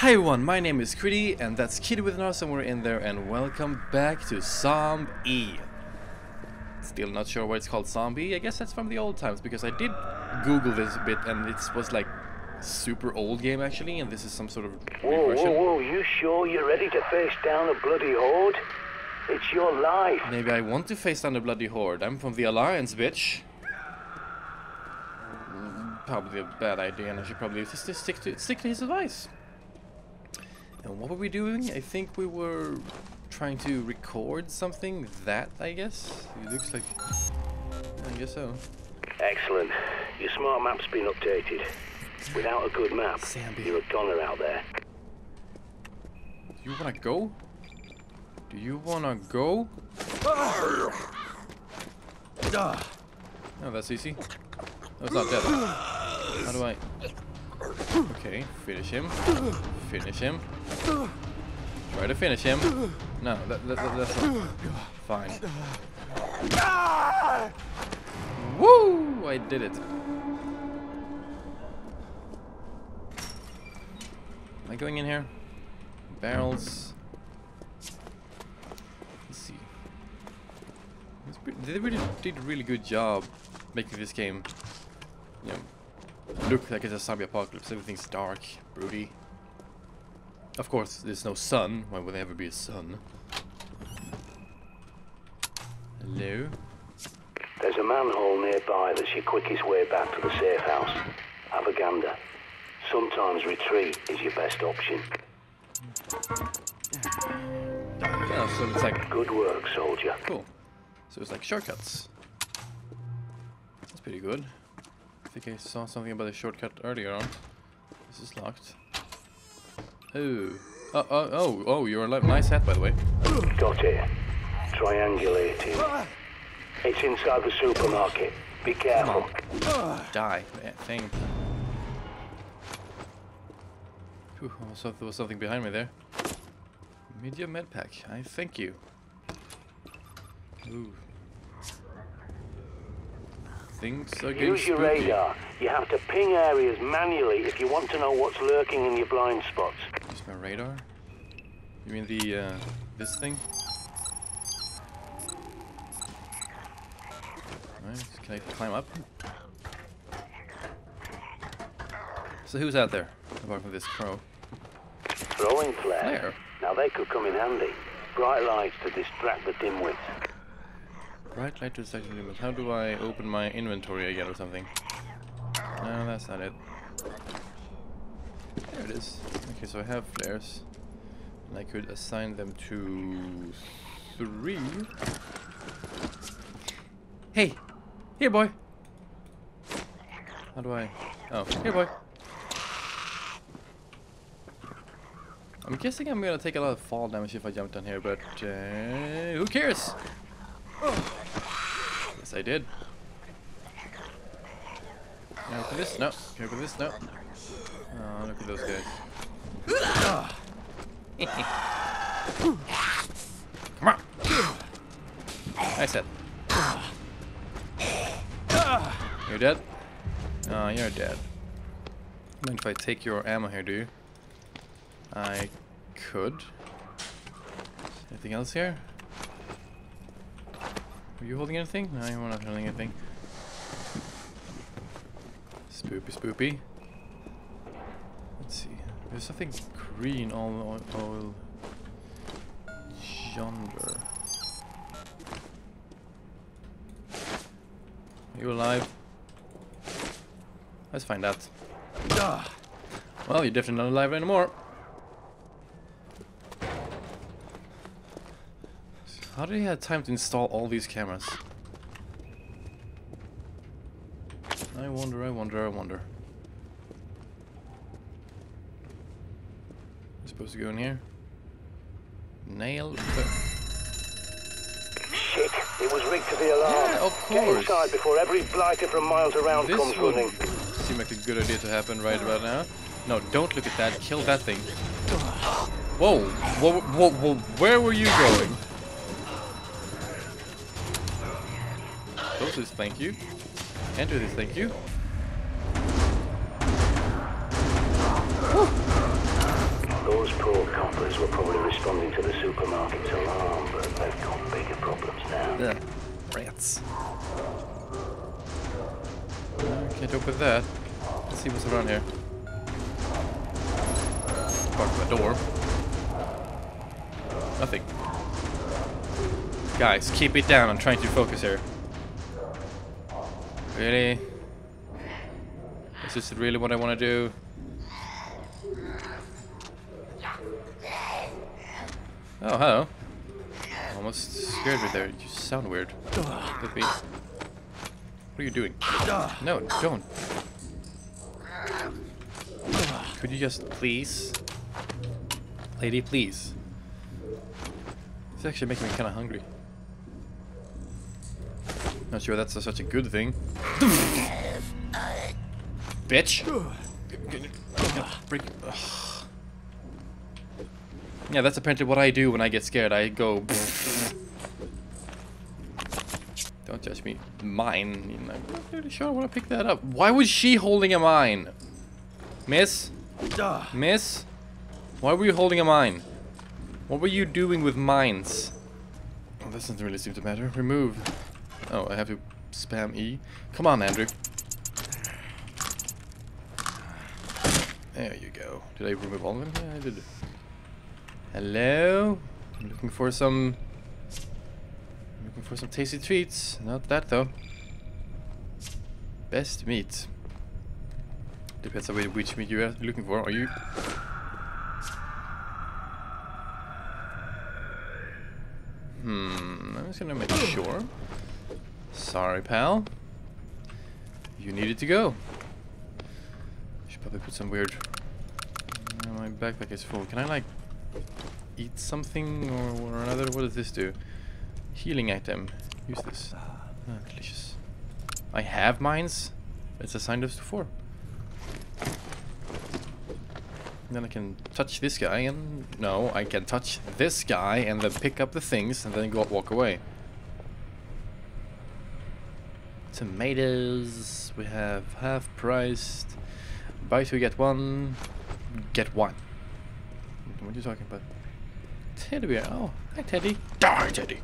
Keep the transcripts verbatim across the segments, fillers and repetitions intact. Hi everyone, my name is Kritty, and that's Kid with an R somewhere in there, and welcome back to ZOMBI. Still not sure why it's called ZOMBI. I guess that's from the old times, because I did Google this a bit, and it was like super old game actually, and this is some sort of whoa, version. Whoa, whoa, you sure you're ready to face down a bloody horde? It's your life. Maybe I want to face down a bloody horde. I'm from the Alliance, bitch. Probably a bad idea, and I should probably just stick to stick to his advice. And what were we doing? I think we were trying to record something, that, I guess? It looks like... I guess so. Excellent. Your smart map's been updated. Without a good map, Zombie, You're a goner out there. You wanna go? Do you wanna go? Oh, that's easy. No, it's not dead. How do I... Okay, finish him. Finish him. Try to finish him. No, that, that, that, that's not. Fine. Woo! I did it. Am I going in here? Barrels. Let's see. They really did a really good job making this game. You know, look like it's a zombie apocalypse. Everything's dark, broody. Of course, there's no sun. Why would there ever be a sun? Hello? There's a manhole nearby that's your quickest way back to the safe house. Have a gander. Sometimes retreat is your best option. Oh, so it's like... Good work, soldier. Cool. So it's like shortcuts. That's pretty good. I think I saw something about a shortcut earlier on. This is locked. Oh. Oh, oh, oh, oh, you're a nice hat, by the way. Got it. Triangulating. It's inside the supermarket. Be careful. Die, that thing. Whew, I thought there was something behind me there. Media med pack. I thank you. Ooh. Things are getting Use your spooky. radar. You have to ping areas manually if you want to know what's lurking in your blind spots. Use my radar? You mean the, uh, this thing? Alright, can I climb up? So who's out there? Apart from this crow. Throwing flare. Flare? Now they could come in handy. Bright lights to distract the dimwits. Right light to the second limit. How do I open my inventory again or something? No, that's not it. There it is. Okay, so I have flares. And I could assign them to three. Hey! Here, boy! How do I... Oh, here, boy! I'm guessing I'm gonna take a lot of fall damage if I jump down here, but... Uh, who cares? Oh. Yes, I did. Can I open this? No. Can I open this? No. Oh, look at those guys. Oh. Come on. Nice hit. You're dead? Oh, you're dead. I mean, if I take your ammo here, do you? I could. Anything else here? Are you holding anything? No, you're not holding anything. Spoopy, spoopy. Let's see. There's something green all, all, all yonder. Are you alive? Let's find out. Well, you're definitely not alive anymore. How did he have time to install all these cameras? I wonder, I wonder, I wonder. I'm supposed to go in here. Nail. Shit! It was rigged to the alarm. Yeah, of course. Get inside before every blighter from miles around this comes running. This seemed like a good idea to happen right about now. No, don't look at that. Kill that thing. Whoa! Whoa! Whoa! Whoa. Where were you going? This, thank you. Enter this, thank you. Woo. were probably responding to the supermarket's alarm, but they've got bigger problems now. Yeah, rats. Can't open that. Let's see what's around here. Park the door. Nothing. Guys, keep it down. I'm trying to focus here. Really? Is this really what I want to do? Oh, hello. Almost scared me there. You sound weird. What are you doing? No, don't. Could you just please? Lady, please. It's actually making me kind of hungry. Not sure that's a, such a good thing. Bitch! Yeah, that's apparently what I do when I get scared. I go. Don't touch me. Mine. I'm not really sure I want to pick that up. Why was she holding a mine? Miss? Miss? Why were you holding a mine? What were you doing with mines? Oh, this doesn't really seem to matter. Remove. Oh, I have to spam E. Come on, Andrew. There you go. Did I remove all of them? Yeah, I did. Hello? I'm looking for some... I'm looking for some tasty treats. Not that, though. Best meat. Depends on which meat you are looking for. Are you... Hmm... I'm just gonna make sure. Sorry, pal. You needed to go. Should probably put some weird... Oh, my backpack is full. Can I, like... eat something or, or another? What does this do? Healing item. Use this. Ah, delicious. I have mines. It's assigned us to four. And then I can touch this guy and... No, I can touch this guy and then pick up the things and then go walk away. Tomatoes. We have half-priced. Buy two, get one. Get one. What are you talking about? Teddy bear. Oh, hi Teddy. Die, Teddy.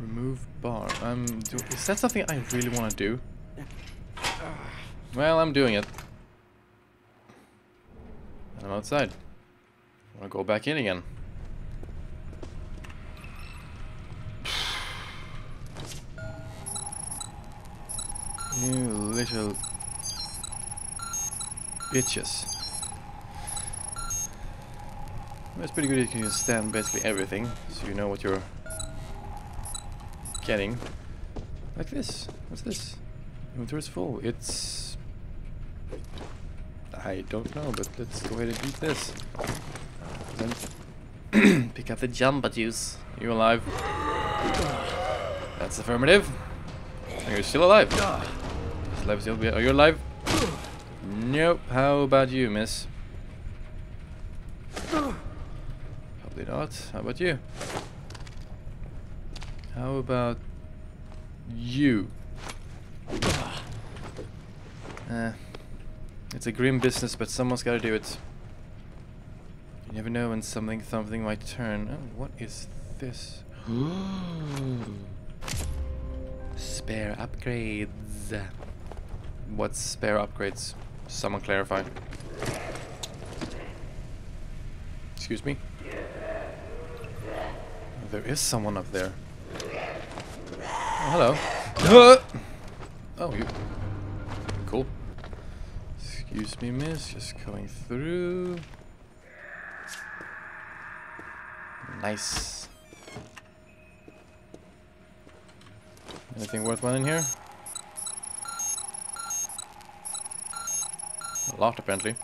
Remove bar. Um, do, is that something I really want to do? Well, I'm doing it. And I'm outside. I want to go back in again. You little bitches. It's pretty good. You can stand basically everything, so you know what you're getting. Like this. What's this? Inventory is full. It's... I don't know, but let's go ahead and eat this. Then pick up the jamba juice. Are you alive? That's affirmative. And you're still alive. Are you alive? Nope. How about you, miss? Not. How about you? How about you? Uh, it's a grim business, but someone's got to do it. You never know when something something might turn. Oh, what is this? Spare upgrades. What's spare upgrades? Someone clarify. Excuse me. There is someone up there. Oh, hello. Oh, you. Cool. Excuse me, miss. Just going through. Nice. Anything worthwhile in here? A lot, apparently.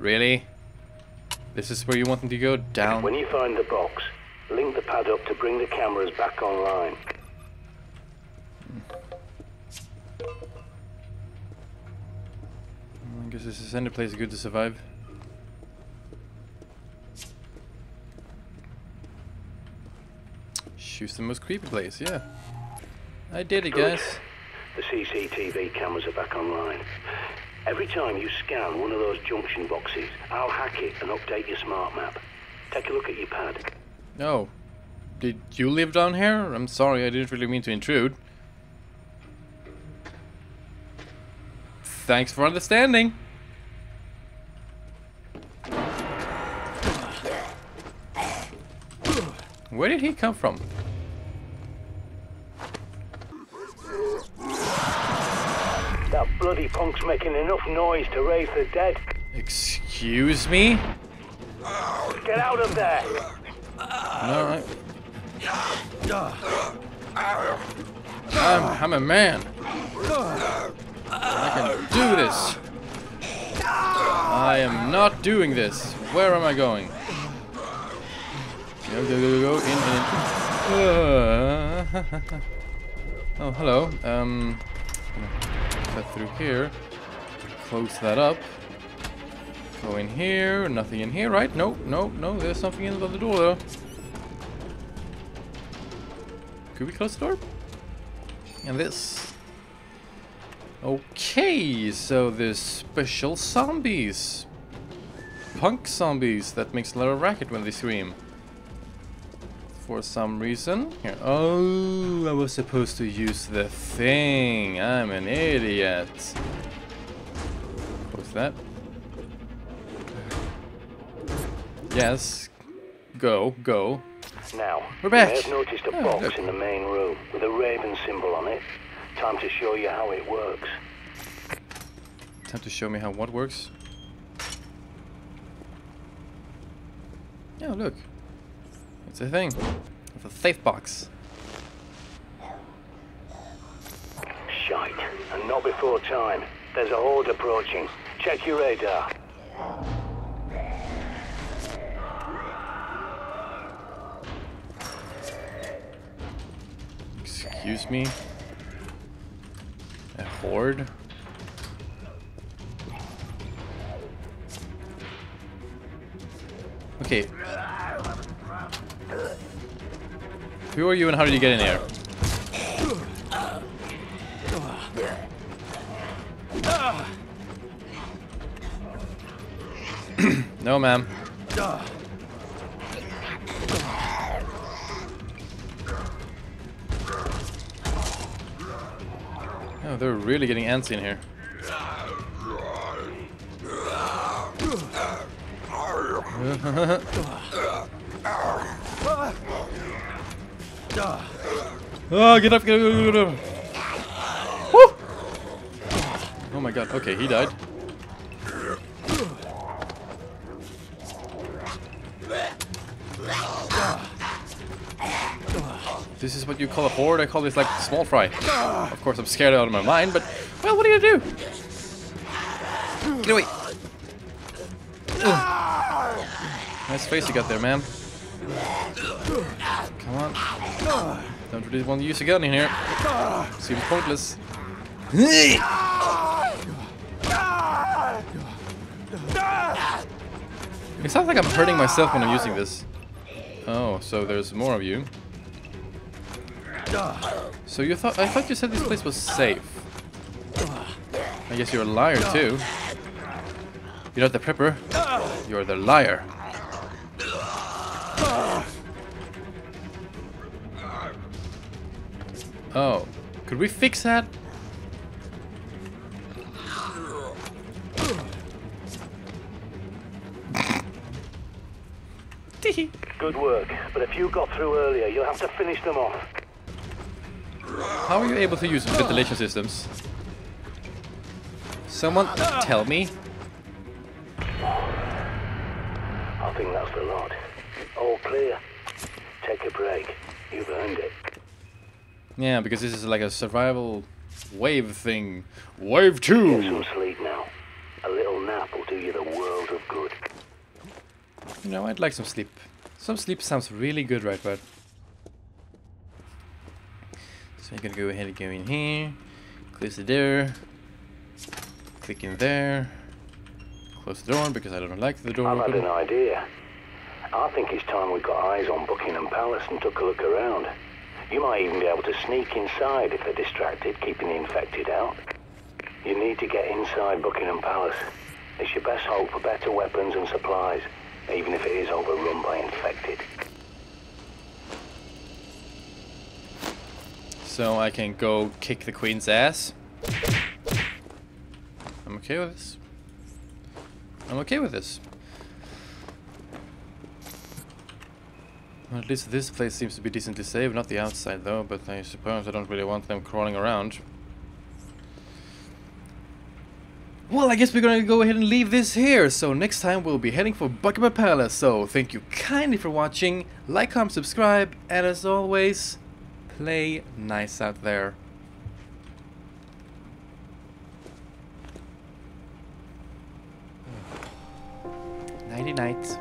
Really? This is where you want them to go? Down. When you find the box, link the pad up to bring the cameras back online. I guess this is any place good to survive. Choose the most creepy place, yeah. I did it, guys. The C C T V cameras are back online. Every time you scan one of those junction boxes, I'll hack it and update your smart map. Take a look at your pad. Oh. Did you live down here? I'm sorry, I didn't really mean to intrude. Thanks for understanding. Where did he come from? That bloody punk's making enough noise to raise the dead. Excuse me? Get out of there! Alright. I'm, I'm a man. I can do this. I am not doing this. Where am I going? Go, go, go, go, in, in. Uh, oh, hello. Um, cut through here. Close that up. Go in here. Nothing in here, right? Nope, nope, no. There's something in the other door, though. Could we close the door? And this. Okay, so there's special zombies. Punk zombies that makes a lot of racket when they scream. For some reason. Here. Oh, I was supposed to use the thing. I'm an idiot. Close that. Yes. Go, go. Now, we're back. You may have noticed a box oh, in the main room with a raven symbol on it. Time to show you how it works. Time to show me how what works? Yeah, look. It's a thing. It's a safe box. Shite. And not before time. There's a horde approaching. Check your radar. Excuse me? A horde? Okay. Who are you and how did you get in here? No, ma'am. Oh, they're really getting antsy in here. Oh, get up, get up, get up. Woo! Oh my god, okay, he died. This is what you call a horde. I call this like small fry. Of course, I'm scared out of my mind, but well, what are you gonna do? Get away! Ugh. Nice face you got there, ma'am. Come on! Don't really want to use a gun in here. Seems pointless. It sounds like I'm hurting myself when I'm using this. Oh, so there's more of you. So you thought I thought you said this place was safe. I guess you're a liar too. You're not the prepper. You're the liar. Oh, could we fix that? Good work, but if you got through earlier, you'll have to finish them off. How are you able to use ventilation systems? Someone tell me. I think that's the lot. All clear. Take a break. You've earned it. Yeah, because this is like a survival wave thing. Wave two! Get some sleep now. A little nap will do you the world of good. You know, I'd like some sleep. Some sleep sounds really good, right, bud? So I'm gonna go ahead and go in here, close the door, click in there, close the door because I don't like the door. I've had an idea. I think it's time we got eyes on Buckingham Palace and took a look around. You might even be able to sneak inside if they're distracted, keeping the infected out. You need to get inside Buckingham Palace. It's your best hope for better weapons and supplies, even if it is overrun by infected. So I can go kick the Queen's ass. I'm okay with this. I'm okay with this. Well, at least this place seems to be decently safe. Not the outside though, but I suppose I don't really want them crawling around. Well, I guess we're gonna go ahead and leave this here. So next time we'll be heading for Buckingham Palace. So thank you kindly for watching. Like, comment, subscribe, and as always, play nice out there. Nighty night.